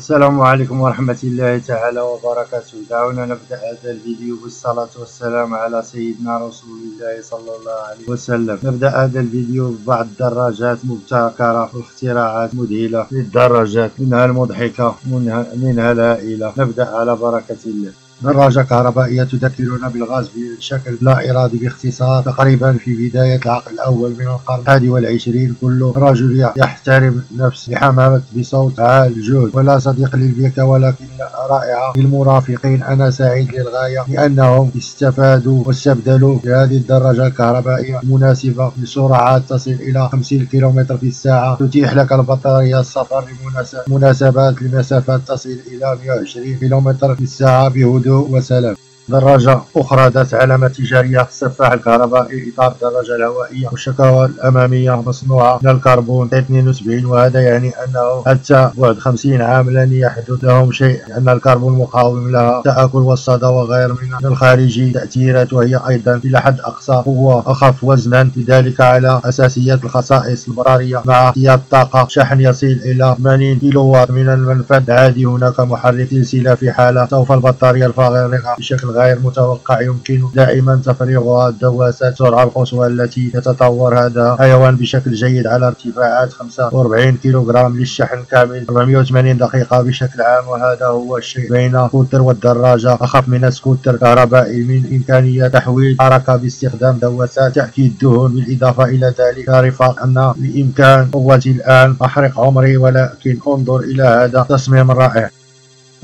السلام عليكم ورحمة الله تعالى وبركاته. دعونا نبدأ هذا الفيديو بالصلاة والسلام على سيدنا رسول الله صلى الله عليه وسلم. نبدأ هذا الفيديو ببعض الدراجات مبتكرة واختراعات مذهلة للدراجات، منها المضحكة منها الهائلة. نبدأ على بركة الله. دراجة كهربائية تذكرنا بالغاز بشكل لا إرادي باختصار، تقريبا في بداية العقد الأول من القرن الحادي والعشرين. كل رجل يحترم نفسه بحمامة بصوت عال جهد، ولا صديق للبيكة ولكن رائعة للمرافقين. أنا سعيد للغاية لأنهم استفادوا واستبدلوا بهذه الدراجة الكهربائية المناسبة بسرعات تصل إلى 50 كيلومتر في الساعة، تتيح لك البطارية السفر لمناسبات لمسافات تصل إلى 120 كيلومتر في الساعة بهدوء وسلام. دراجة أخرى ذات علامة تجارية، السفاح الكهربائي. إطار الدراجة الهوائية والشكاوى الأمامية مصنوعة من الكربون 72، وهذا يعني أنه حتى بعد 50 عام لن يحدث لهم شيء، لأن الكربون مقاوم لها التآكل والصدى وغير من الخارجي تأثيرات، وهي أيضا إلى حد أقصى قوة أخف وزنا. لذلك على أساسيات الخصائص البرارية مع احتياط طاقة شحن يصل إلى 80 كيلووات من المنفذ عادي. هناك محرك سلسلة في حالة سوف البطارية الفارغة بشكل غير متوقع يمكن دائما تفريغها. الدواسات سرعة القصوى التي يتطور هذا الحيوان بشكل جيد على ارتفاعات 45 كيلوغرام للشحن كامل 480 دقيقة بشكل عام، وهذا هو الشيء بين سكوتر والدراجة، أخف من السكوتر الكهربائي من إمكانية تحويل حركة باستخدام دواسات تحكي الدهون. بالإضافة إلى ذلك رفاق أن بإمكان قوتي الآن أحرق عمري، ولكن انظر إلى هذا تصميم رائع.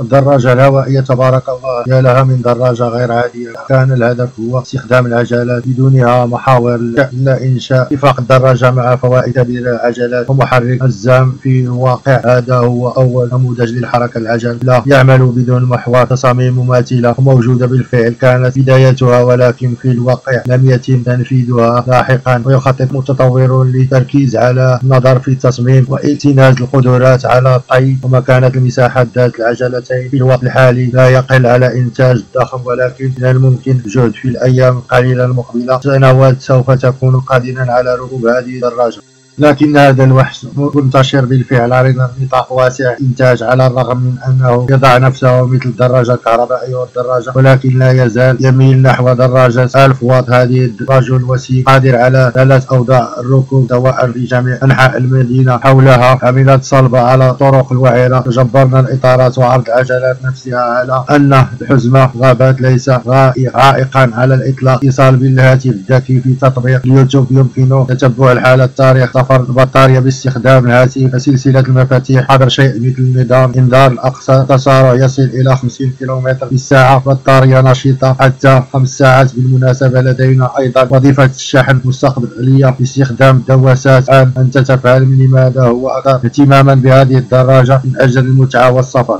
الدراجة الهوائية تبارك الله يا لها من دراجة غير عادية. كان الهدف هو استخدام العجلات، بدونها محاور لا إنشاء. اتفاق الدراجة مع فوائد العجلات ومحرك الزام في الواقع، هذا هو أول نموذج للحركة العجل لا يعمل بدون محور. تصاميم مماثلة وموجودة بالفعل كانت بدايتها، ولكن في الواقع لم يتم تنفيذها لاحقا، ويخطط متطورون للتركيز على النظر في التصميم واكتناز القدرات على الطي ومكانة المساحة. ذات العجلات في الوقت الحالي لا يقل على إنتاج ضخم، ولكن من الممكن الجهد في الأيام القليلة المقبلة سنوات سوف تكون قادرا على ركوب هذه الدراجة. لكن هذا الوحش منتشر بالفعل على نطاق واسع إنتاج، على الرغم من أنه يضع نفسه مثل الدراجة الكهربائية والدراجة، ولكن لا يزال يميل نحو دراجة 1000 واط. هذه الرجل وسيم قادر على 3 أوضاع الركوب سواء في جميع أنحاء المدينة حولها. عملت صلبة على الطرق الوعرة، تجبرنا الإطارات وعرض العجلات نفسها على أن الحزمة غابات ليس عائقا على الإطلاق. اتصال بالهاتف الذكي في تطبيق اليوتيوب يمكن تتبع الحالة، التاريخ، البطارية باستخدام الهاتف، سلسلة المفاتيح، حظر شيء مثل نظام إنذار الأقصى، تسارع يصل إلى 50 كيلومتر في الساعة، بطارية نشيطة حتى 5 ساعات بالمناسبة. لدينا أيضا وظيفة الشحن مستقبلية باستخدام دواسات. الآن أنت تفهم لماذا هو أكثر اهتماما بهذه الدراجة من أجل المتعة والسفر.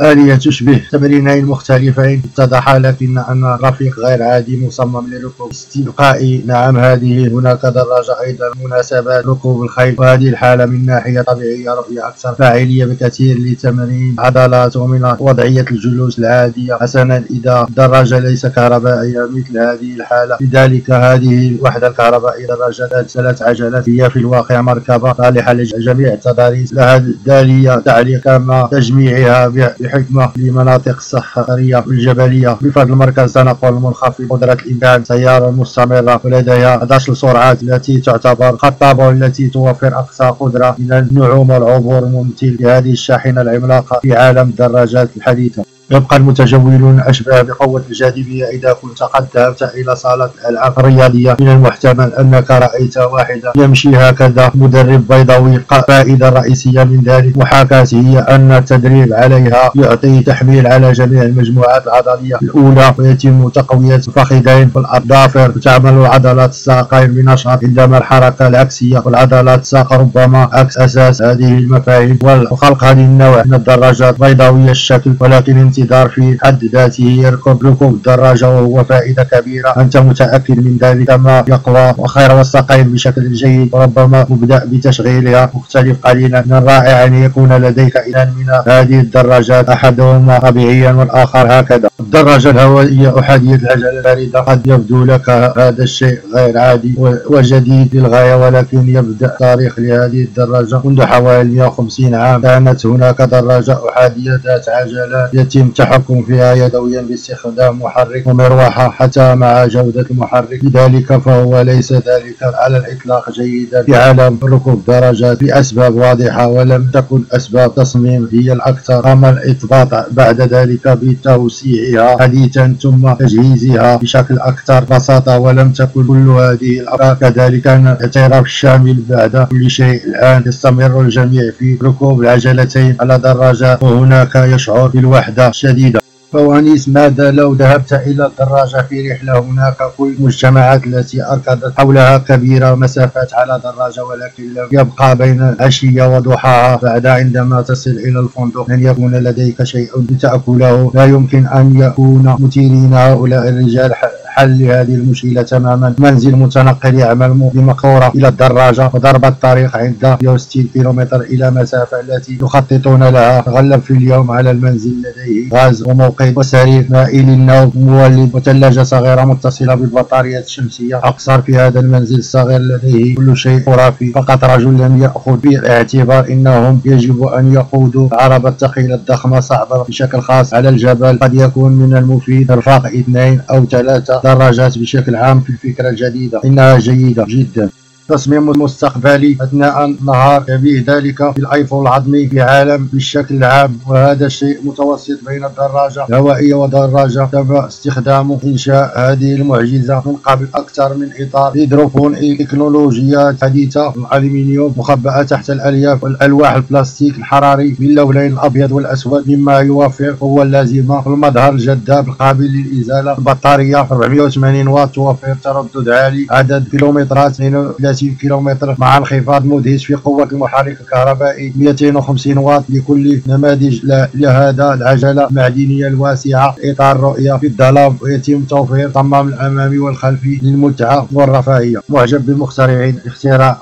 آلية تشبه تمرينين مختلفين، اتضح لكن أن رفيق غير عادي مصمم لركوب استلقائي. نعم، هذه هناك دراجة أيضا مناسبات ركوب الخيل، وهذه الحالة من ناحية طبيعية رؤية أكثر فاعلية بكثير لتمرين عضلات ومن وضعية الجلوس العادية. حسنا، إذا الدراجة ليس كهربائية مثل هذه الحالة، لذلك هذه الوحدة الكهربائية دراجة ذات عجلات هي في الواقع مركبة صالحة لجميع التضاريس. لها الدالية تعليق كما تجميعها بحكمة لمناطق الصخرية والجبلية، بفضل مركز تنقل منخفض، قدرة الإمداد، سيارة مستمرة، ولديها 11 سرعات التي تعتبر خطابة، التي توفر أقصى قدرة من النعومة والعبور ممثل لهذه الشاحنة العملاقة في عالم الدراجات الحديثة. يبقى المتجولون أشبه بقوة الجاذبية. إذا كنت قد ذهبت إلى صالة الألعاب الرياضية، من المحتمل أنك رأيت واحدا يمشي هكذا مدرب بيضاوي. الفائدة الرئيسية من ذلك محاكاته هي أن التدريب عليها يعطي تحميل على جميع المجموعات العضلية الأولى، ويتم تقوية الفخذين والأظافر، وتعمل عضلات الساقين بنشاط عندما الحركة العكسية، والعضلات الساق ربما عكس أساس هذه المفاهيم. وخلق هذه النوع من الدراجات بيضاوية الشكل، ولكن الانتظار في حد ذاته يركب ركوب الدراجة وهو فائدة كبيرة، أنت متأكد من ذلك كما يقوى وخير والساقين بشكل جيد، وربما مبدأ بتشغيلها مختلف قليلا. من الرائع أن يكون لديك إذن من هذه الدراجات أحدهما طبيعيا والآخر هكذا. الدراجة الهوائية أحادية العجلة الباردة، قد يبدو لك هذا الشيء غير عادي وجديد للغاية، ولكن يبدأ تاريخ لهذه الدراجة منذ حوالي 150 عام. كانت هناك دراجة أحادية ذات عجلة يتم التحكم فيها يدويا باستخدام محرك ومروحة حتى مع جودة المحرك، لذلك فهو ليس ذلك على الإطلاق جيدا في عالم ركوب الدراجات لأسباب واضحة، ولم تكن أسباب تصميم هي الأكثر، أما الإطباق بعد ذلك بتوسيعها حديثا ثم تجهيزها بشكل أكثر بساطة. ولم تكن كل هذه الأمور كذلك اعتراف شامل بعد كل شيء. الآن يستمر الجميع في ركوب العجلتين على دراجة وهناك يشعر بالوحدة الشديدة. فوانيس، ماذا لو ذهبت إلى الدراجة في رحلة؟ هناك كل المجتمعات التي أركضت حولها كبيرة مسافات على دراجة، ولكن لم يبقى بين العشية وضحاها بعد عندما تصل إلى الفندق أن يكون لديك شيء لتأكله. لا يمكن أن يكون مثيرين هؤلاء الرجال حل هذه المشكلة تماما. منزل متنقل يعمل بمقورة إلى الدراجة وضرب الطريق عند 60 كيلومتر إلى مسافة التي يخططون لها. تغلب في اليوم على المنزل، لديه غاز وموقد وسرير مائل للنوم مولد وثلاجة صغيرة متصلة بالبطارية الشمسية. أقصر في هذا المنزل الصغير لديه كل شيء خرافي، فقط رجل لم يأخذ بالاعتبار أنهم يجب أن يقودوا العربة الثقيلة الضخمة صعبة بشكل خاص على الجبل. قد يكون من المفيد إرفاق 2 أو 3 دراجات بشكل عام في الفكرة الجديدة، إنها جيدة جدا. تصميم مستقبلي أثناء النهار يبيه ذلك في الأيفون العظمي في عالم بالشكل العام، وهذا الشيء متوسط بين الدراجة الهوائية ودراجة. تم استخدام إنشاء هذه المعجزة من قبل أكثر من إطار هيدروفون، تكنولوجيات حديثة الألمنيوم مخبأة تحت الألياف والألواح البلاستيك الحراري باللونين الأبيض والأسود، مما يوفر قوة اللازمة والمظهر الجذاب القابل للإزالة. البطارية 480 واط توفر تردد عالي، عدد كيلومترات 30 كيلومتر مع انخفاض مدهش في قوة المحرك الكهربائي، 250 واط لكل نماذج لهذا العجلة المعدنية الواسعة. إطار رؤية في الظلام، ويتم توفير الصمام الأمامي والخلفي للمتعة والرفاهية. معجب بمخترعين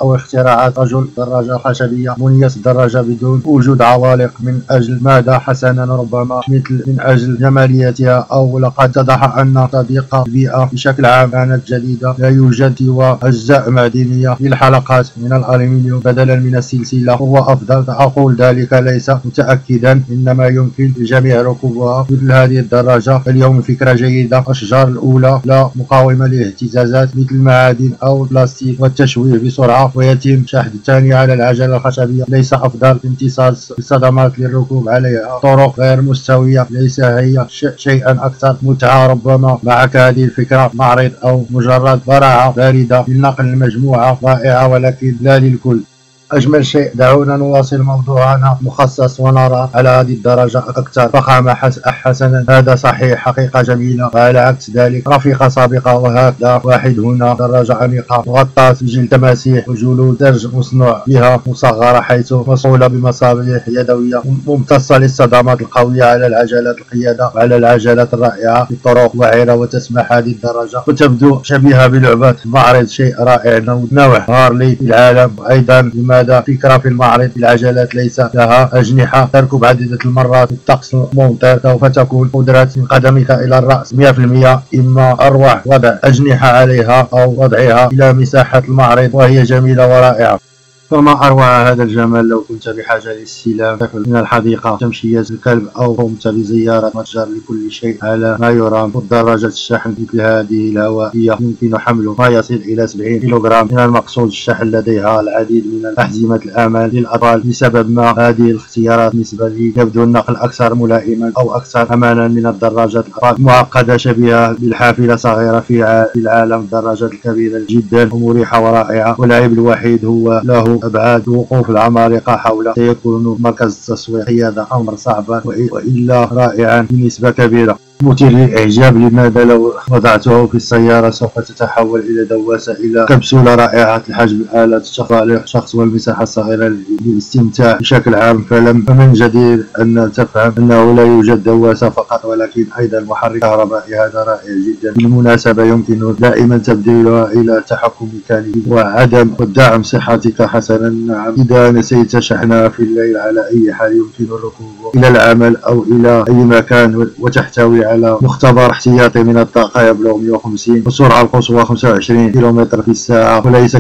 اختراعات رجل دراجة خشبية منيس الدراجة بدون وجود عوالق، من أجل ماذا؟ حسنا، ربما مثل من أجل جماليتها، أو لقد اتضح أن صديقة البيئة بشكل عام كانت جديدة. لا يوجد سوى أجزاء معدنية للحلقات من الألمنيوم بدلا من السلسلة، هو أفضل. أقول ذلك ليس متأكدا، إنما يمكن للجميع ركوبها. مثل هذه الدراجة اليوم فكرة جيدة. الأشجار الأولى لا مقاومة للاهتزازات مثل المعادن أو البلاستيك والتشويه بسرعة، ويتم شحذ الثاني على العجلة الخشبية، ليس أفضل امتصاص الصدمات للركوب عليها. طرق غير مستوية، ليس هي شيئا أكثر متعة. ربما معك هذه الفكرة معرض أو مجرد براعة باردة للنقل، المجموعة رائعة ولكن لا للكل. أجمل شيء، دعونا نواصل موضوعنا مخصص ونرى على هذه الدرجة أكثر فخامة. حسنا، هذا صحيح، حقيقة جميلة. وعلى عكس ذلك رفيقة سابقة، وهكذا واحد هنا دراجة أنيقة مغطاة بجلد تماسيح وجلود درج مصنوع بها مصغرة، حيث مصولة بمصابيح يدوية ممتصة للصدمات القوية على العجلات القيادة وعلى العجلات الرائعة في الطرق وعرة. وتسمح هذه الدرجة وتبدو شبيهة بلعبة معرض، شيء رائع نوع هارلي في العالم. وأيضا فكرة في المعرض العجلات ليس لها أجنحة، تركب عديدة المرات الطقس الممطر، سوف تكون قدرة من قدمك إلى الرأس 100%. إما أروع وضع أجنحة عليها أو وضعها إلى مساحة المعرض، وهي جميلة ورائعة. فما أروع هذا الجمال لو كنت بحاجة للاستلام من الحديقة، تمشية الكلب، أو قمت بزيارة متجر. لكل شيء على ما يرام. ودراجة الشحن مثل هذه الهوائية يمكن حمل ما يصل إلى 70 كيلوغرام من المقصود الشحن. لديها العديد من أحزمة الأمان للأطفال. بسبب ما هذه الاختيارات بالنسبة لي يبدو النقل أكثر ملائما أو أكثر أمانا من الدراجات الأطفال، معقدة شبيهة بالحافلة، صغيرة في العالم الدراجات الكبيرة جدا ومريحة ورائعة. والعيب الوحيد هو له أبعاد وقوف العمالقة حوله، سيكون مركز التسويق هذا أمر صعبا وإلا رائعا بنسبة كبيرة. مثير للإعجاب. لماذا لو وضعته في السيارة سوف تتحول إلى دواسة، إلى كبسولة رائعة الحجم، آلة تخضع للشخص والمساحة الصغيرة للاستمتاع بشكل عام. فمن جدير أن تفهم أنه لا يوجد دواسة فقط، ولكن أيضا محرك كهربائي. هذا رائع جدا. بالمناسبة يمكن دائما تبديلها إلى تحكم ميكانيكي وعدم ودعم صحتك. حسنا، نعم، إذا نسيت شحنها في الليل على أي حال يمكن الركوب إلى العمل أو إلى أي مكان، وتحتوي على مختبر احتياطي من الطاقة يبلغ 150 والسرعة القصوى 25 كم في الساعة. وليس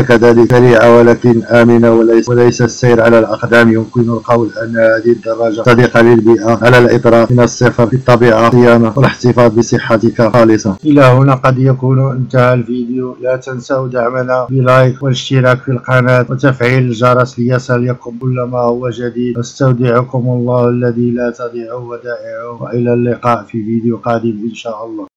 كذلك سريعة ولكن آمنة، وليس السير على الأقدام. يمكن القول أن هذه الدراجة صديقة للبيئة على الإطلاق، من الصفر في الطبيعة الصيانة والاحتفاظ بصحتك خالصة. إلى هنا قد يكون انتهى الفيديو. لا تنسوا دعمنا بلايك والاشتراك في القناة وتفعيل الجرس ليصلكم كل ما هو جديد. استودعكم الله الذي لا تضيع ودائعه، وإلى اللقاء في فيديو قادم إن شاء الله.